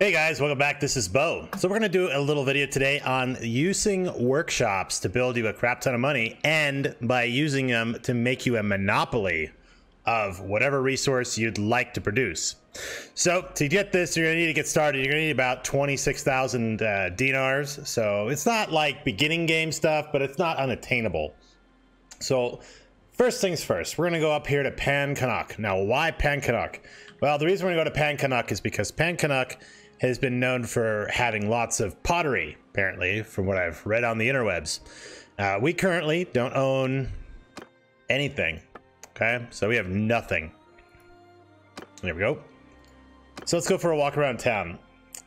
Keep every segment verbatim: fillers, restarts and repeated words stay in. Hey guys, welcome back. This is Bo. So we're going to do a little video today on using workshops to build you a crap ton of money, and by using them to make you a monopoly of whatever resource you'd like to produce. So to get this, you're going to need to get started. You're going to need about twenty-six thousand uh, dinars. So it's not like beginning game stuff, but it's not unattainable. So first things first, we're going to go up here to Pen Cannoc. Now, why Pen Cannoc? Well, the reason we're going to go to Pen Cannoc is because Pen Cannoc has been known for having lots of pottery, apparently, from what I've read on the interwebs. Uh, we currently don't own anything, okay? So we have nothing. There we go. So let's go for a walk around town.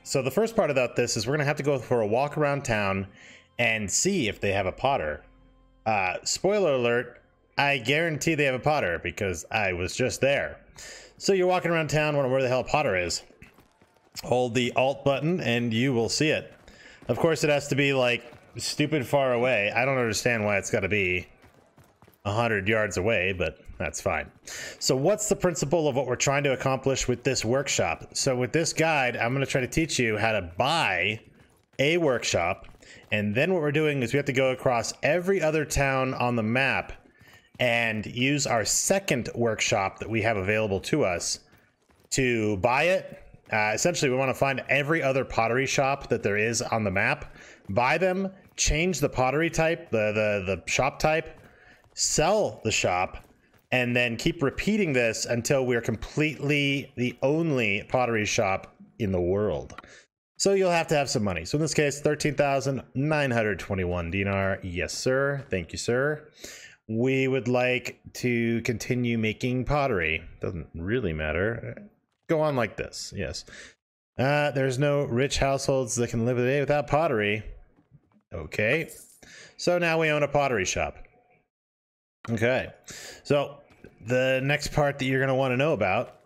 So the first part about this is we're going to have to go for a walk around town and see if they have a potter. Uh, spoiler alert, I guarantee they have a potter because I was just there. So you're walking around town wondering where the hell a potter is. Hold the alt button and you will see it. Of course it has to be like stupid far away. I don't understand why it's got to be a hundred yards away, but that's fine. So what's the principle of what we're trying to accomplish with this workshop? So with this guide, I'm going to try to teach you how to buy a workshop, and then what we're doing is we have to go across every other town on the map and use our second workshop that we have available to us to buy it. Uh, essentially, we want to find every other pottery shop that there is on the map, buy them, change the pottery type, the, the, the shop type, sell the shop, and then keep repeating this until we're completely the only pottery shop in the world. So you'll have to have some money. So in this case, thirteen thousand nine hundred twenty-one dinar. Yes, sir. Thank you, sir. We would like to continue making pottery. Doesn't really matter. Go on like this. Yes. Uh, there's no rich households that can live a day without pottery. Okay. So now we own a pottery shop. Okay. So the next part that you're going to want to know about,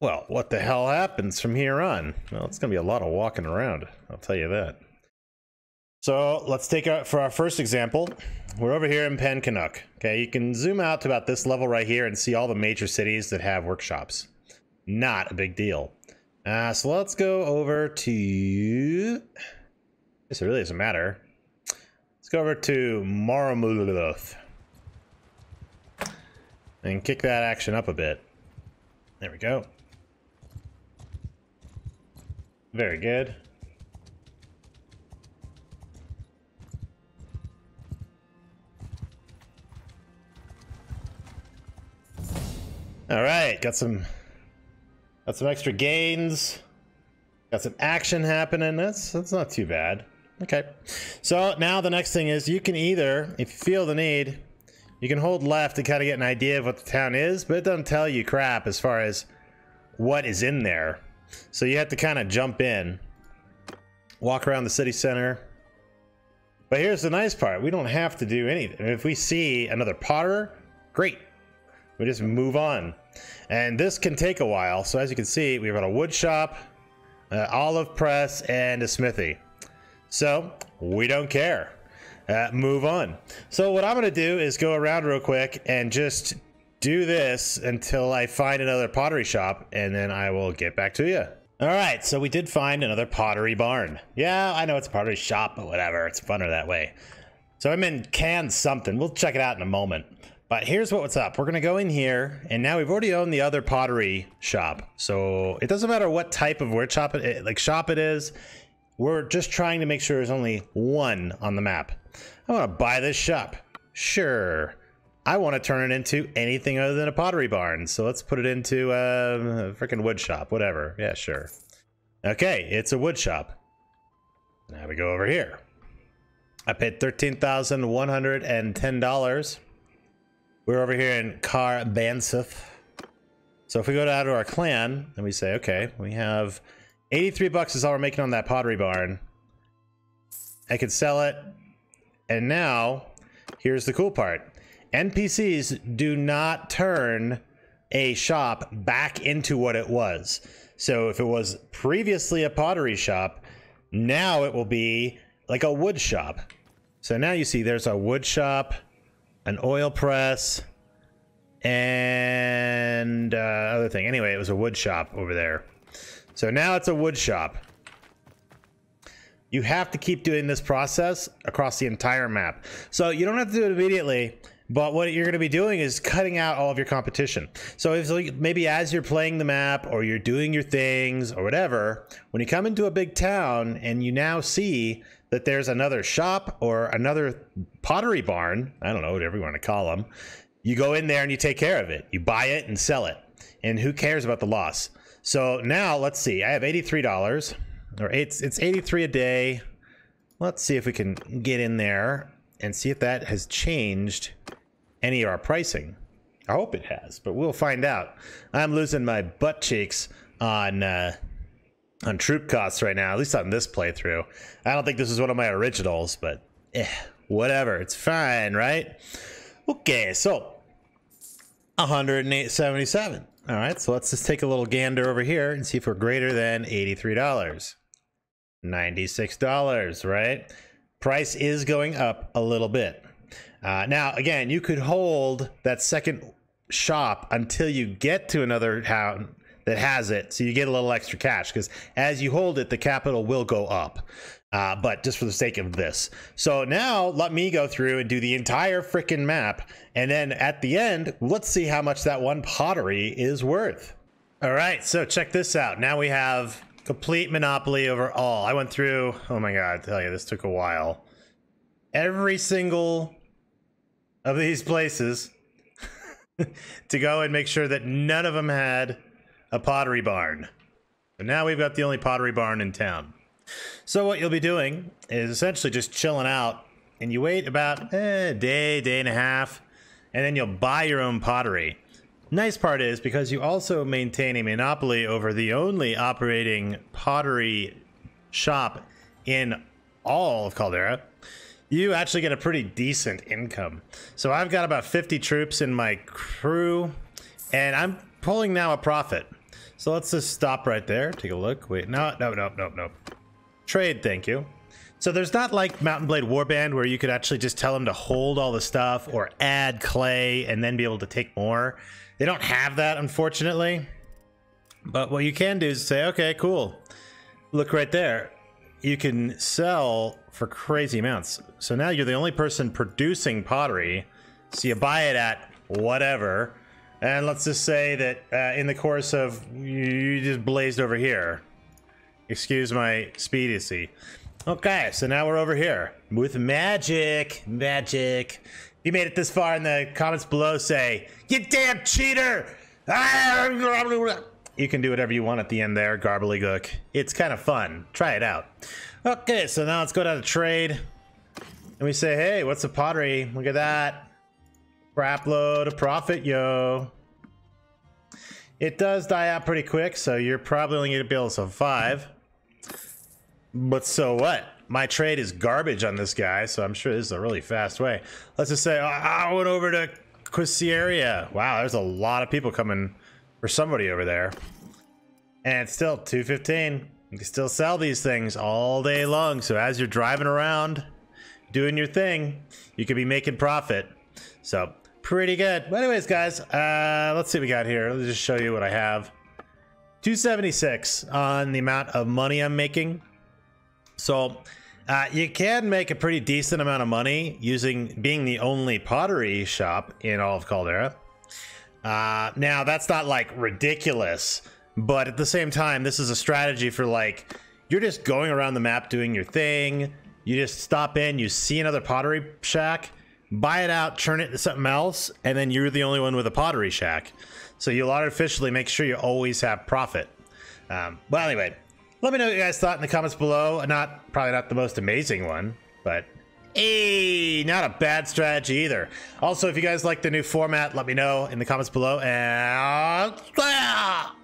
well, what the hell happens from here on? Well, it's going to be a lot of walking around. I'll tell you that. So let's take out for our first example. We're over here in Pen Cannoc. Okay. You can zoom out to about this level right here and see all the major cities that have workshops. Not a big deal. Uh, so let's go over to... This really doesn't matter. Let's go over to Maramuloth. And kick that action up a bit. There we go. Very good. All right, got some... Got some extra gains. Got some action happening. That's that's not too bad. Okay. So now the next thing is you can either, if you feel the need, you can hold left to kind of get an idea of what the town is, but it doesn't tell you crap as far as what is in there. So you have to kind of jump in, walk around the city center. But here's the nice part. We don't have to do anything. If we see another potter, great. We just move on. And this can take a while. So as you can see, we've got a wood shop, uh, olive press, and a smithy. So we don't care. Uh, move on. So what I'm going to do is go around real quick and just do this until I find another pottery shop, and then I will get back to you. All right, so we did find another pottery barn. Yeah, I know it's a pottery shop, but whatever. It's funner that way. So I'm in Can something. We'll check it out in a moment. But here's what's up. We're going to go in here, and now we've already owned the other pottery shop. So it doesn't matter what type of workshop it, like shop it is. We're just trying to make sure there's only one on the map. I want to buy this shop. Sure. I want to turn it into anything other than a pottery barn. So let's put it into a, a freaking wood shop, whatever. Yeah, sure. Okay, it's a wood shop. Now we go over here. I paid thirteen thousand one hundred ten dollars. We're over here in Car Banseth. So if we go down to our clan and we say, okay, we have eighty-three bucks is all we're making on that pottery barn. I could sell it. And now here's the cool part. N P Cs do not turn a shop back into what it was. So if it was previously a pottery shop, now it will be like a wood shop. So now you see there's a wood shop, an oil press, and uh, other thing. Anyway, it was a wood shop over there. So now it's a wood shop. You have to keep doing this process across the entire map. So you don't have to do it immediately, but what you're going to be doing is cutting out all of your competition. So if maybe as you're playing the map or you're doing your things or whatever, when you come into a big town and you now see that there's another shop or another pottery barn, I don't know, whatever you want to call them, you go in there and you take care of it. You buy it and sell it. And who cares about the loss? So now let's see, I have eighty-three dollars. Or it's it's eighty-three a day. Let's see if we can get in there and see if that has changed any of our pricing. I hope it has, but we'll find out. I'm losing my butt cheeks on uh, on troop costs right now, at least on this playthrough. I don't think this is one of my originals, but eh, whatever. It's fine, right? Okay, so one hundred seventy-seven. All right, so let's just take a little gander over here and see if we're greater than eighty-three dollars. ninety-six dollars, right? Price is going up a little bit. Uh, now, again, you could hold that second shop until you get to another town that has it, so you get a little extra cash, because as you hold it, the capital will go up. Uh, but just for the sake of this. So now let me go through and do the entire freaking map. And then at the end, let's see how much that one pottery is worth. All right, so check this out. Now we have complete monopoly over all. I went through, oh my God, I tell you, this took a while. Every single of these places to go and make sure that none of them had a pottery barn. But now we've got the only pottery barn in town. So what you'll be doing is essentially just chilling out, and you wait about eh, a day, day and a half, and then you'll buy your own pottery. Nice part is because you also maintain a monopoly over the only operating pottery shop in all of Caldera, you actually get a pretty decent income. So I've got about fifty troops in my crew, and I'm pulling now a profit. So let's just stop right there, take a look. Wait, no, no, no, no, no. Trade, thank you. So there's not like Mount and Blade Warband where you could actually just tell them to hold all the stuff or add clay and then be able to take more. They don't have that, unfortunately. But what you can do is say, okay, cool. Look right there. You can sell for crazy amounts. So now you're the only person producing pottery. So you buy it at whatever. And let's just say that uh, in the course of, you just blazed over here. Excuse my speediness. Okay, so now we're over here with magic, magic. If you made it this far, in the comments below, say, you damn cheater! You can do whatever you want at the end there, garblygook. It's kind of fun, try it out. Okay, so now let's go down to trade. And we say, hey, what's the pottery? Look at that. Crap load of profit, yo. It does die out pretty quick, so you're probably only gonna be able to survive. But so what? My trade is garbage on this guy, so I'm sure this is a really fast way. Let's just say, oh, I went over to Quisieria. Wow, there's a lot of people coming for somebody over there. And it's still two fifteen. You can still sell these things all day long. So as you're driving around, doing your thing, you could be making profit. So pretty good. But anyways, guys, uh, let's see what we got here. Let's just show you what I have. two seventy-six on the amount of money I'm making. So uh, you can make a pretty decent amount of money using being the only pottery shop in all of Caldera. Uh, now that's not like ridiculous, but at the same time, this is a strategy for like, you're just going around the map doing your thing. You just stop in, you see another pottery shack, buy it out, turn it into something else, and then you're the only one with a pottery shack. So you'll artificially make sure you always have profit. Um, well, anyway. Let me know what you guys thought in the comments below. Not probably not the most amazing one, but hey, not a bad strategy either. Also, if you guys like the new format, let me know in the comments below. And